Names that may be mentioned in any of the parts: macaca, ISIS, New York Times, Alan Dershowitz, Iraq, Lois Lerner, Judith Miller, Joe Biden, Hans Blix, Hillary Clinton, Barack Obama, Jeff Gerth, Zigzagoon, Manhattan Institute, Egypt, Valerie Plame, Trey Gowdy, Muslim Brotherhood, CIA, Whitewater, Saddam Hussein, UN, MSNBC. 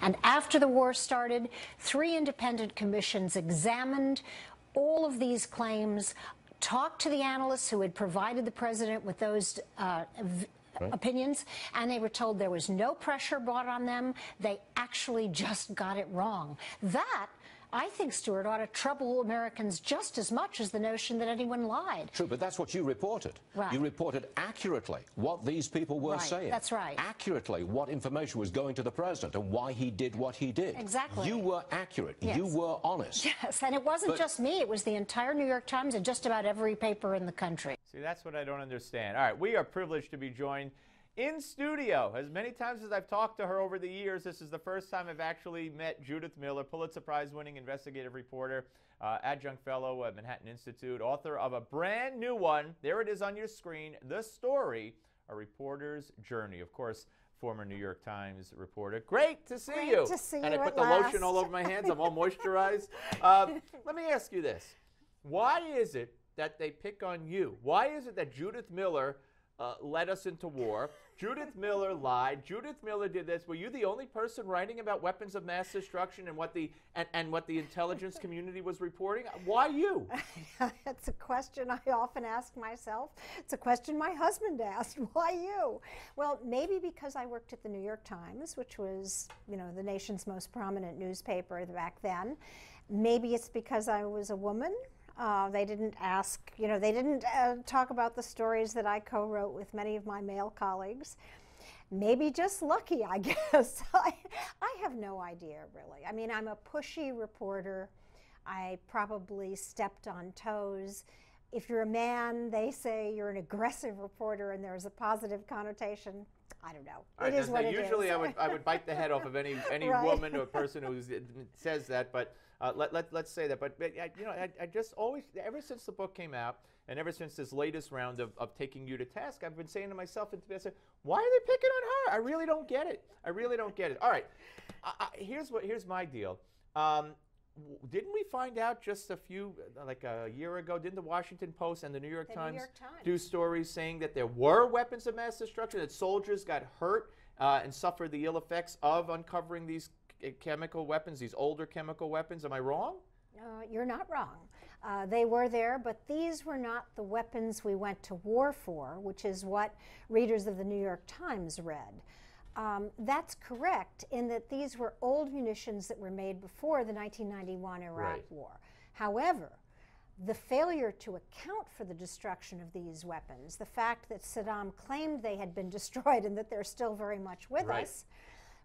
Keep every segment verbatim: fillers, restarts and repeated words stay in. And after the war started, three independent commissions examined all of these claims, talked to the analysts who had provided the president with those uh, right. opinions, and they were told there was no pressure brought on them. They actually just got it wrong. That, I think, Stuart, ought to trouble Americans just as much as the notion that anyone lied. True, but that's what you reported. Right. You reported accurately what these people were right. saying. That's right. Accurately what information was going to the president and why he did what he did. Exactly. You were accurate. Yes. You were honest. Yes, and it wasn't but just me. It was the entire New York Times and just about every paper in the country. See, that's what I don't understand. All right, we are privileged to be joined in studio. As many times as I've talked to her over the years, this is the first time I've actually met Judith Miller, Pulitzer Prize-winning investigative reporter, uh, adjunct fellow at Manhattan Institute, author of a brand new one. There it is on your screen, The Story, A Reporter's Journey. Of course, former New York Times reporter. Great to see Great you. To see and you I put the last. lotion all over my hands. I'm all moisturized. Uh, let me ask you this. Why is it that they pick on you? Why is it that Judith Miller Uh, led us into war? Judith Miller lied. Judith Miller did this. Were you the only person writing about weapons of mass destruction and what the and, and what the intelligence community was reporting? Why you? That's a question I often ask myself. It's a question my husband asked. Why you? Well, maybe because I worked at the New York Times, which was, you know, the nation's most prominent newspaper back then. Maybe it's because I was a woman. Uh, they didn't ask, you know, they didn't uh, talk about the stories that I co-wrote with many of my male colleagues. Maybe just lucky, I guess. I, I have no idea, really. I mean, I'm a pushy reporter. I probably stepped on toes. If you're a man, they say you're an aggressive reporter and there's a positive connotation. I don't know. Right, it is what it is. Usually I would, I would bite the head off of any, any right. woman or person who says that, but uh, let, let, let's say that. But, but I, you know, I, I just always, ever since the book came out and ever since this latest round of, of taking you to task, I've been saying to myself, why are they picking on her? I really don't get it. I really don't get it. All right. I, I, here's, what, here's my deal. Um, Didn't we find out just a few, like a year ago, didn't the Washington Post and the New York, the Times, New York Times do stories saying that there were weapons of mass destruction, that soldiers got hurt uh, and suffered the ill effects of uncovering these chemical weapons, these older chemical weapons? Am I wrong? Uh, you're not wrong. Uh, they were there, but these were not the weapons we went to war for, which is what readers of the New York Times read. Um, that's correct in that these were old munitions that were made before the nineteen ninety-one Iraq right. war. However, the failure to account for the destruction of these weapons, the fact that Saddam claimed they had been destroyed and that they're still very much with right. us,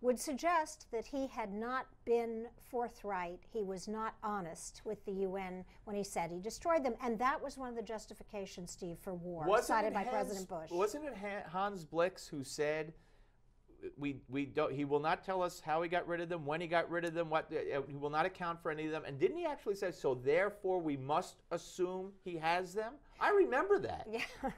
would suggest that he had not been forthright. He was not honest with the U N when he said he destroyed them. And that was one of the justifications, Steve, for war wasn't cited by Hans, President Bush. Wasn't it Hans Blix who said, We, we don't, he will not tell us how he got rid of them, when he got rid of them, what uh, he will not account for any of them. And didn't he actually say, so therefore we must assume he has them? I remember that. Yeah.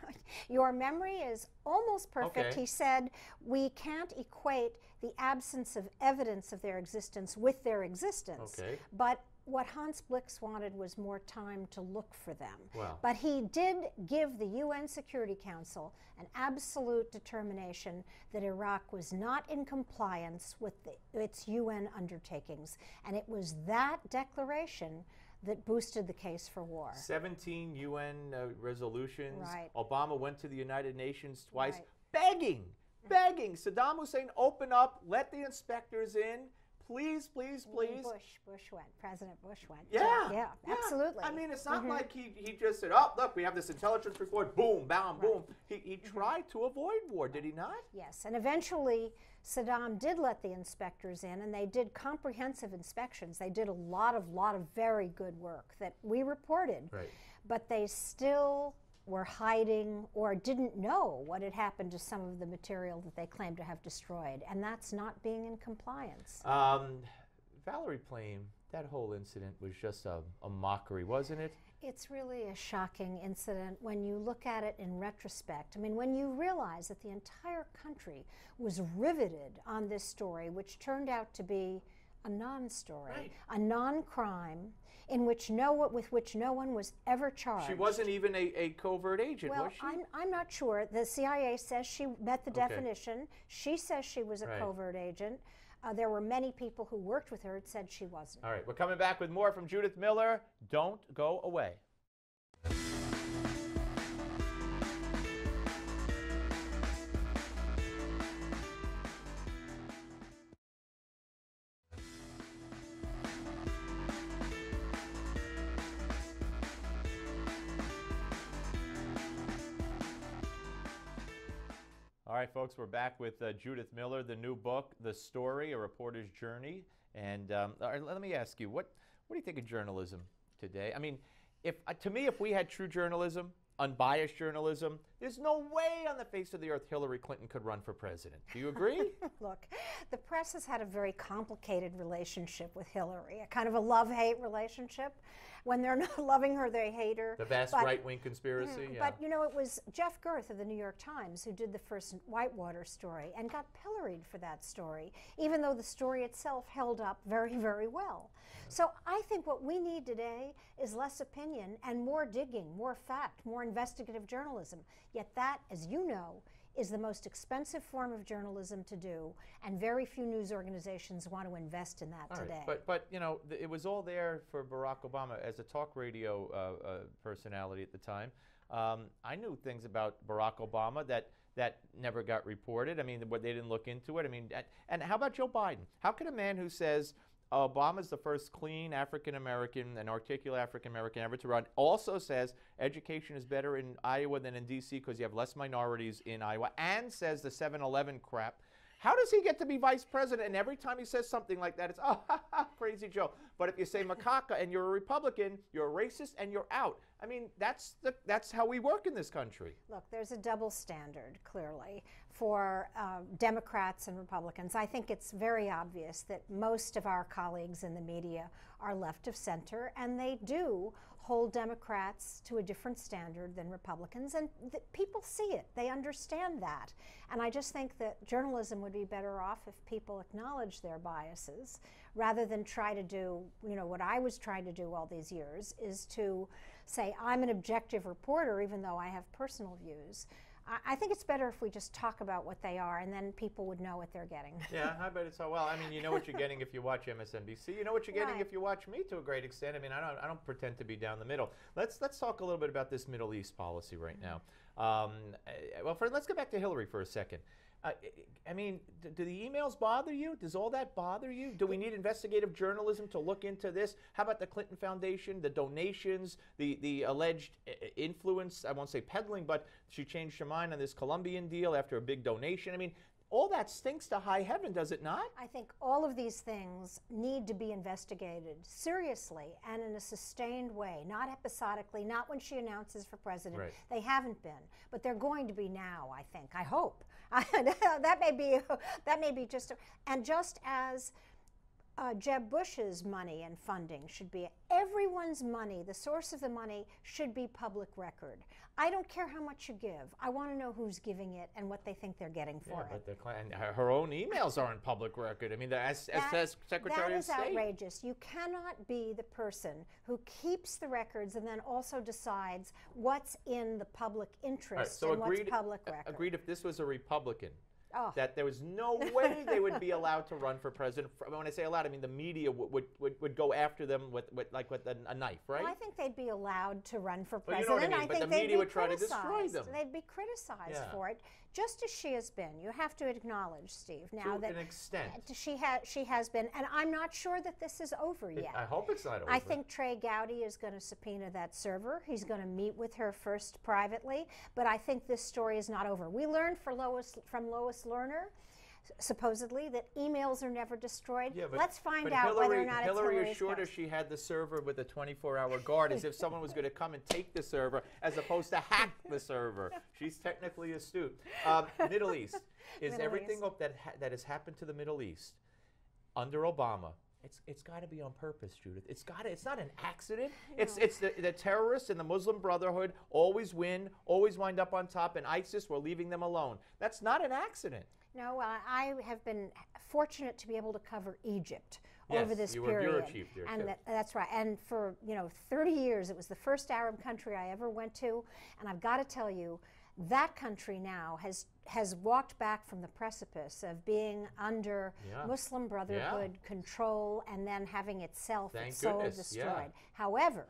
Your memory is almost perfect. Okay. He said, we can't equate the absence of evidence of their existence with their existence. Okay. But what Hans Blix wanted was more time to look for them. Wow. But he did give the U N Security Council an absolute determination that Iraq was not in compliance with the, its U N undertakings. And it was that declaration that boosted the case for war. seventeen U N uh, resolutions. Right. Obama went to the United Nations twice, right. begging, begging. Saddam Hussein, open up, let the inspectors in. Please, please, please. Bush, Bush went. President Bush went. Yeah. Yeah, yeah, yeah. Absolutely. I mean, it's not mm-hmm. like he, he just said, oh, look, we have this intelligence report, boom, bam, right. boom. He, he mm-hmm. tried to avoid war, right. did he not? Yes, and eventually Saddam did let the inspectors in, and they did comprehensive inspections. They did a lot of, lot of very good work that we reported, right. but they still were hiding or didn't know what had happened to some of the material that they claimed to have destroyed, and that's not being in compliance. Um, Valerie Plame, that whole incident was just a, a mockery, wasn't it? It's really a shocking incident when you look at it in retrospect. I mean, when you realize that the entire country was riveted on this story, which turned out to be a non-story, right. a non-crime, in which no one, with which no one was ever charged. She wasn't even a, a covert agent, well, was she? I'm, I'm not sure. The C I A says she met the okay. definition. She says she was a right. covert agent. Uh, there were many people who worked with her and said she wasn't. All right, we're coming back with more from Judith Miller. Don't go away. All right, folks, we're back with uh, Judith Miller, the new book, The Story, A Reporter's Journey. And um, all right, let me ask you, what, what do you think of journalism today? I mean, if uh, to me, if we had true journalism, unbiased journalism, there's no way on the face of the earth Hillary Clinton could run for president. Do you agree? Look, the press has had a very complicated relationship with Hillary, a kind of a love-hate relationship. When they're not loving her, they hate her. The vast right-wing conspiracy. Mm, yeah. But, you know, it was Jeff Gerth of the New York Times who did the first Whitewater story and got pilloried for that story, even though the story itself held up very, very well. Mm-hmm. So I think what we need today is less opinion and more digging, more fact, more investigative journalism. Yet that, as you know, is the most expensive form of journalism to do, and very few news organizations want to invest in that all today. Right. But, but, you know, th it was all there for Barack Obama as a talk radio uh, uh, personality at the time. Um, I knew things about Barack Obama that, that never got reported. I mean, they didn't look into it. I mean, and how about Joe Biden? How could a man who says Obama's the first clean African-American and articulate African-American ever to run, also says education is better in Iowa than in D C because you have less minorities in Iowa, and says the seven eleven crap. How does he get to be vice president? And every time he says something like that, it's, oh, ha, ha, crazy Joe. But if you say macaca and you're a Republican, you're a racist and you're out. I mean, that's, the, that's how we work in this country. Look, there's a double standard, clearly, for uh, Democrats and Republicans. I think it's very obvious that most of our colleagues in the media are left of center, and they do hold Democrats to a different standard than Republicans. And th- people see it. They understand that. And I just think that journalism would be better off if people acknowledge their biases rather than try to do, you know, what I was trying to do all these years, is to say, I'm an objective reporter, even though I have personal views. I, I think it's better if we just talk about what they are, and then people would know what they're getting. Yeah, I bet it's so well. I mean, you know what you're getting if you watch M S N B C. You know what you're getting right. if you watch me to a great extent. I mean, I don't, I don't pretend to be down the middle. Let's, let's talk a little bit about this Middle East policy right now. Um, well, for, let's go back to Hillary for a second. Uh, I mean, do, do the emails bother you? Does all that bother you? Do we need investigative journalism to look into this? How about the Clinton Foundation, the donations, the, the alleged influence, I won't say peddling, but she changed her mind on this Colombian deal after a big donation. I mean, all that stinks to high heaven, does it not? I think all of these things need to be investigated seriously and in a sustained way, not episodically, not when she announces for president. Right. They haven't been, but they're going to be now, I think, I hope. that may be, that may be just, a, and just as Uh, Jeb Bush's money and funding should be, everyone's money, the source of the money should be public record. I don't care how much you give. I want to know who's giving it and what they think they're getting for yeah, it. But the, and her own emails aren't public record. I mean, the as, that, as Secretary of State. That is outrageous. You cannot be the person who keeps the records and then also decides what's in the public interest right, so and agreed, what's public record. Agreed if this was a Republican. Oh. That there was no way they would be allowed to run for president. When I say allowed, I mean the media would would, would go after them with, with like with a, a knife, right? Well, I think they'd be allowed to run for president. Well, you know what I mean, I but think the media would try to destroy them. They'd be criticized yeah. for it, just as she has been. You have to acknowledge, Steve, now to that an extent. she has she has been, and I'm not sure that this is over yet. It, I hope it's not over. I think Trey Gowdy is going to subpoena that server. He's going to meet with her first privately, but I think this story is not over. We learned for Lois from Lois. Lerner, supposedly, that emails are never destroyed. Yeah, but, Let's find but out Hillary, whether or not Hillary it's Hillary assured her she had the server with a twenty-four hour guard, as if someone was going to come and take the server, as opposed to hack the server. She's technically astute. Um, Middle East is Middle everything East. that ha that has happened to the Middle East under Obama. It's it's got to be on purpose, Judith. It's got to, It's not an accident. Yeah. It's it's the, the terrorists and the Muslim Brotherhood always win, always wind up on top, and ISIS, we're leaving them alone. That's not an accident. No, uh, I have been fortunate to be able to cover Egypt yes, over this you period. Were bureau chief there, and that, that's right. And for you know thirty years, it was the first Arab country I ever went to, and I've got to tell you, that country now has has walked back from the precipice of being under yeah. Muslim Brotherhood yeah. control and then having itself, Thank its soul goodness. destroyed. Yeah. However,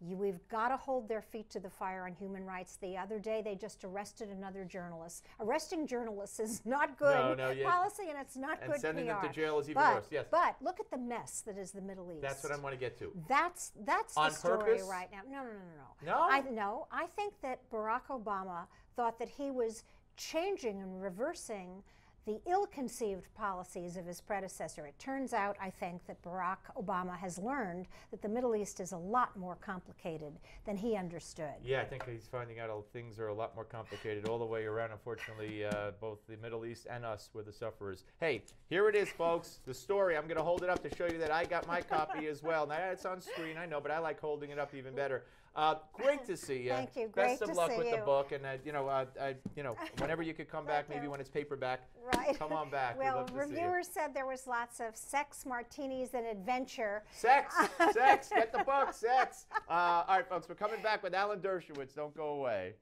you, we've got to hold their feet to the fire on human rights. The other day, they just arrested another journalist. Arresting journalists is not good no, no, yeah. policy, and it's not and good P R. And sending them to jail is even but, worse, yes. But look at the mess that is the Middle East. That's what I want to get to. That's that's on the story purpose? right now. No, no, no, no, no. No? I, no, I think that Barack Obama thought that he was changing and reversing the ill-conceived policies of his predecessor. It turns out, I think, that Barack Obama has learned that the Middle East is a lot more complicated than he understood. Yeah, I think he's finding out all things are a lot more complicated all the way around. Unfortunately, uh, both the Middle East and us were the sufferers. Hey, here it is, folks, the story. I'm going to hold it up to show you that I got my copy as well. Now, it's on screen, I know, but I like holding it up even better. Uh, great to see you. Thank you. Great Best of to luck see with you. the book, and uh, you know, uh, I, you know, whenever you could come back, maybe when it's paperback, right? Come on back. Well, reviewers said there was lots of sex, martinis, and adventure. Sex, sex. Get the book, sex. Uh, all right, folks, we're coming back with Alan Dershowitz. Don't go away.